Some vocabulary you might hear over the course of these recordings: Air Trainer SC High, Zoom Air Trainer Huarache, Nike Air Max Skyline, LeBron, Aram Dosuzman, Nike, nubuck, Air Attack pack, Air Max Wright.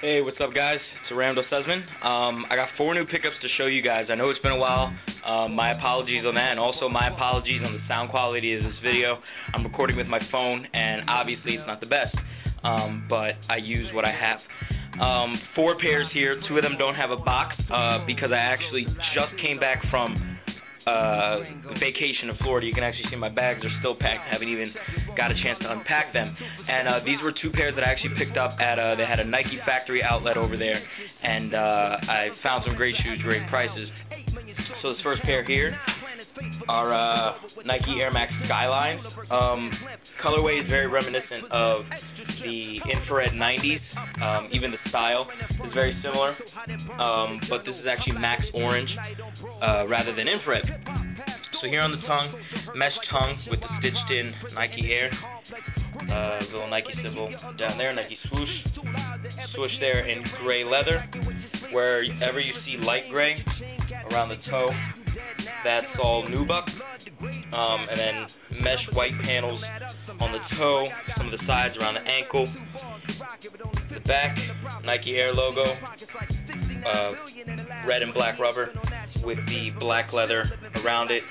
Hey, what's up guys? It's Aram Dosuzman. I got 4 new pickups to show you guys. I know it's been a while. My apologies on that, and also my apologies on the sound quality of this video. I'm recording with my phone, and obviously it's not the best, but I use what I have. 4 pairs here. 2 of them don't have a box because I actually just came back from vacation to Florida. You can actually see my bags are still packed. I haven't even got a chance to unpack them. And these were 2 pairs that I actually picked up at they had a Nike factory outlet over there, and I found some great shoes, great prices. So this first pair here are Nike Air Max Skyline. Colorway is very reminiscent of the infrared 90s. Even the style is very similar, but this is actually max orange rather than infrared. So here on the tongue, mesh tongue with the stitched in Nike Air, little Nike symbol down there, Nike swoosh there in gray leather. Wherever you see light gray around the toe, that's all nubuck, and then mesh white panels on the toe, some of the sides around the ankle, the back, Nike Air logo, red and black rubber with the black leather around it,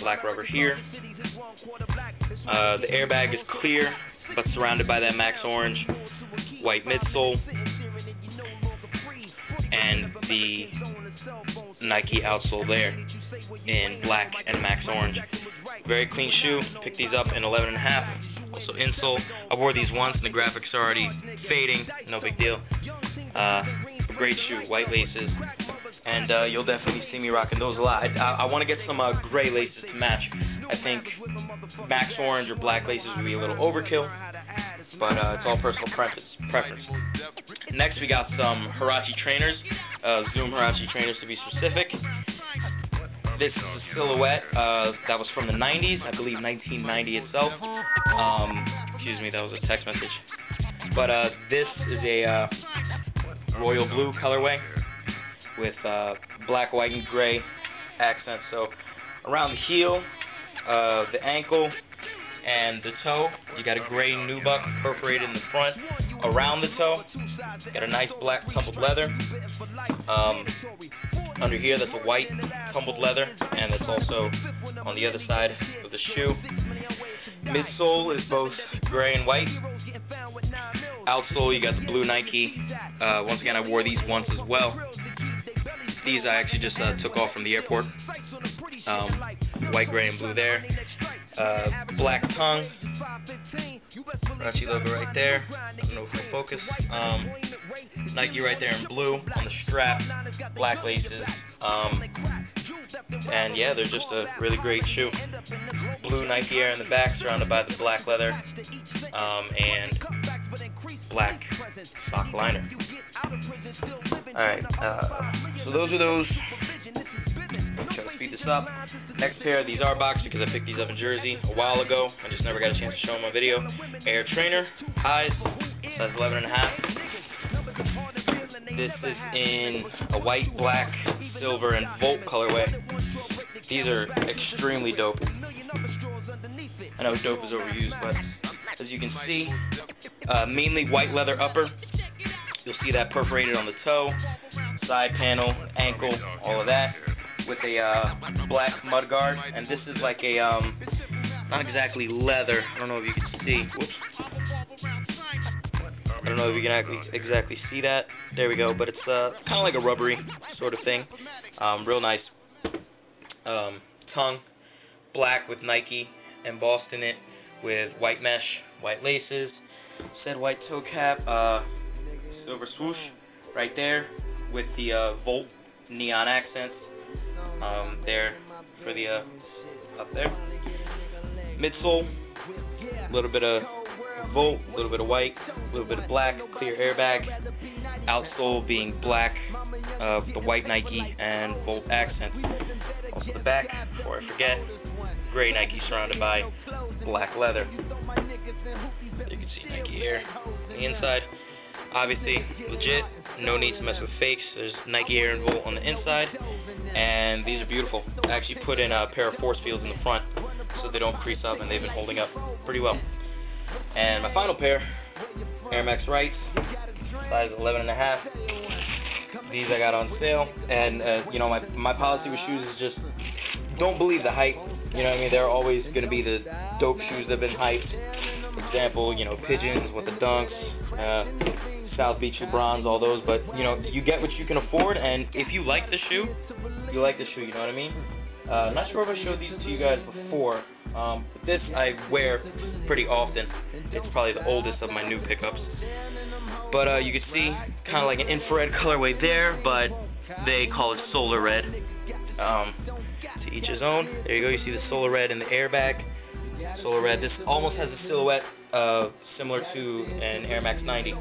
black rubber here. The airbag is clear but surrounded by that max orange, white midsole, and the Nike outsole there in black and max orange. Very clean shoe. Picked these up in 11.5. Also insole. I wore these once and the graphics are already fading. No big deal. Great shoe. White laces. And you'll definitely see me rocking those a lot. I want to get some gray laces to match. I think max orange or black laces would be a little overkill, but it's all personal preference. Next we got some Huarache trainers, Zoom Huarache trainers to be specific. This is a silhouette that was from the 90s, I believe 1990 itself. Excuse me, that was a text message. But this is a royal blue colorway with black, white, and gray accents. So around the heel, the ankle, and the toe, you got a gray nubuck perforated in the front. Around the toe, got a nice black tumbled leather. Under here, that's a white tumbled leather, and that's also on the other side of the shoe. Midsole is both gray and white. Outsole, you got the blue Nike. Once again, I wore these once as well. These I actually just took off from the airport. White, gray, and blue there. Black tongue. Huarache logo right there. I don't know if it'll focus. Nike right there in blue on the strap. Black laces. And yeah, they're just a really great shoe. Blue Nike Air in the back, surrounded by the black leather. And black sock liner. Alright, so those are those. I'm trying to speed this up. Next pair, these are boxed because I picked these up in Jersey a while ago. I just never got a chance to show them on video. Air Trainer, highs, size 11.5. This is in a white, black, silver, and volt colorway. These are extremely dope. I know dope is overused, but as you can see, mainly white leather upper. You'll see that perforated on the toe, side panel, ankle, all of that, with a black mud guard. And this is like a, not exactly leather. I don't know if you can see. Whoops. I don't know if you can exactly see that. There we go. But it's kind of like a rubbery sort of thing. Real nice tongue, black with Nike embossed in it, with white mesh, white laces, said white toe cap, silver swoosh right there with the volt neon accents there for the up there. Midsole, a little bit of volt, a little bit of white, a little bit of black, clear airbag. Outsole being black, the white Nike and volt accents. Also the back, before I forget, gray Nike surrounded by black leather. You can see Nike Air on the inside. Obviously legit, no need to mess with fakes. There's Nike Air and Volt on the inside, and these are beautiful. I actually put in a pair of force fields in the front so they don't crease up, and they've been holding up pretty well. And my final pair, Air Max Wright, size 11.5. These I got on sale, and you know, my policy with shoes is just don't believe the hype. You know what I mean? They're always gonna be the dope shoes that have been hyped. Example, you know, Pigeons with the Dunks, South Beach LeBrons, all those. But you know, you get what you can afford, and if you like the shoe, you like the shoe. You know what I mean? Not sure if I showed these to you guys before, but this I wear pretty often. It's probably the oldest of my new pickups. But you can see kind of like an infrared colorway there, but they call it solar red. To each his own. There you go. You see the solar red in the airbag. Solar red. This almost has a silhouette similar to an Air Max 90,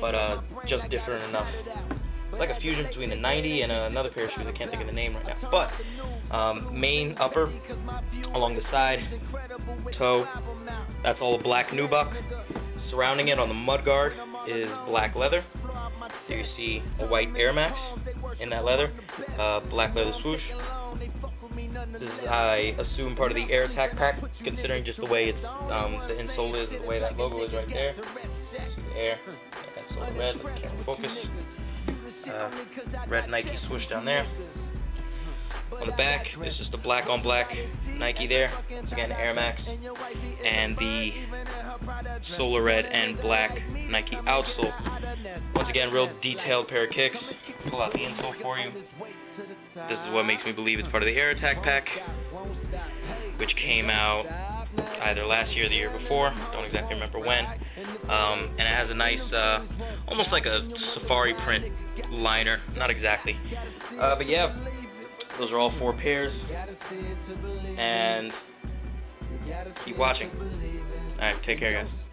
but just different enough. Like a fusion between the 90 and another pair of shoes. I can't think of the name right now. But main upper along the side, toe, that's all black nubuck. Surrounding it on the mudguard is black leather. So you see a white Air Max in that leather, black leather swoosh. This is, I assume, part of the Air Attack pack, considering just the way it's, the insole is and the way that logo is right there. See the air, that's all red, can't focus. Red Nike swoosh down there. On the back, it's just the black on black Nike there. Once again, Air Max. And the solar red and black Nike outsole. Once again, real detailed pair of kicks. Pull out the insole for you. This is what makes me believe it's part of the Air Attack pack, which came out either last year or the year before. Don't exactly remember when. And it has a nice, almost like a safari print liner. Not exactly. But yeah. Those are all four pairs, and keep watching. All right, take care, guys.